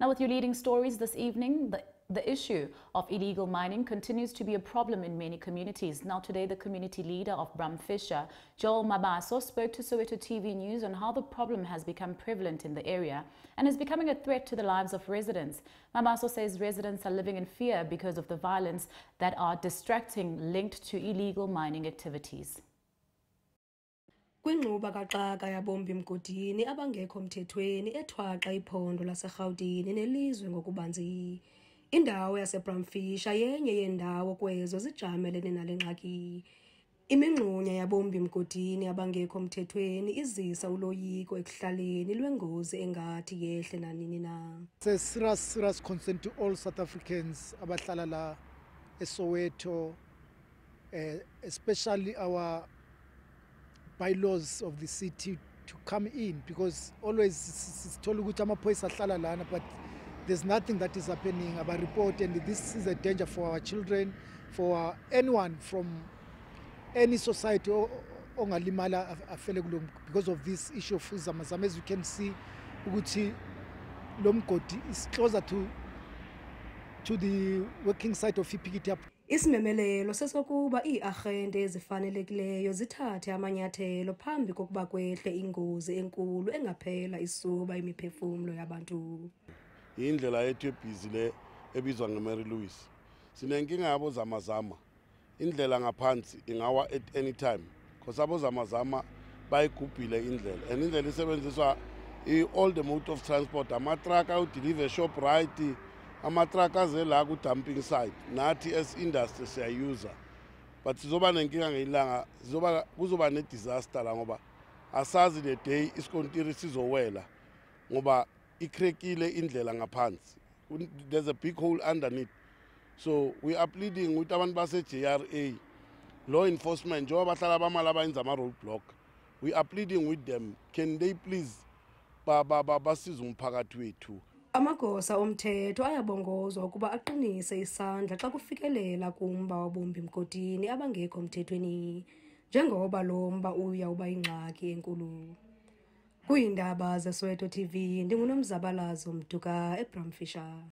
Now, with your leading stories this evening, the issue of illegal mining continues to be a problem in many communities. Now today, the community leader of Braamfischer, Joel Mabaso, spoke to Soweto TV News on how the problem has become prevalent in the area and is becoming a threat to the lives of residents. Mabaso says residents are living in fear because of the violence that are distracting linked to illegal mining activities. Kwinquba kaXaka yabomba imgodini abangekho mthethweni ethwaxa iphondo laseGauteng nelizwe ngokubanzi. Indawo yaseBraamfisher yenye yendawo kwezo zijamelene nale ngxaki. Iminqunya yabomba imgodini abangekho mthethweni izisa uloyiko ekuhlaleni lwengozi engathi yehle nanini na. It's a serious concern to all South Africans abahlala la eSoweto, especially our bylaws of the city to come in, because always it's told ukuthi amaphoyisa ahlala lana, but there's nothing that is happening about report, and this is a danger for our children, for anyone from any society ongalimala afele kulo because of this issue of izamazama. As you can see ukuthi lo mgodi is closer to the working site of Iphikiti. Isimemelelo sesokuba iiagente ezifanelekileyo zithathe amanyathelo phambi kokuba kwehle ingozi enkulu engaphela isuba imiphefumlo yabantu. Indlela yethu ebhizi le ebizwa ngeMary Louis. Sinenkinga yabo zamazama. Indlela ngaphansi ingawa at any time because abo zamazama bayigubhile indlela. And indlela isebenziswa all the mode of transport, amatraka udeliver shop right, amatraka azela ku dumping site, nathi as industry siyayuza, but sizoba nenkinga ngelanga, kuzoba ne disaster la ngoba asazi the day isikontiri sizowela ngoba ikrekile indlela ngaphansi. There's a big hole underneath, so we are pleading with abantu base JRA, law enforcement, njengoba bahlala bamala abayenza ama roadblock. We are pleading with them, can they please basiza umphakathi wethu. Amagosa omthetho ayabongozwa ukuba aqinise isandla xa kufikelela kumba wabomba imgodini abangekho mthethweni, njengoba lo mba uya uba ingxaki enkulu. Kuyindaba zeSoweto TV, ndinguNomzabalazo Mduka eBraamfisher.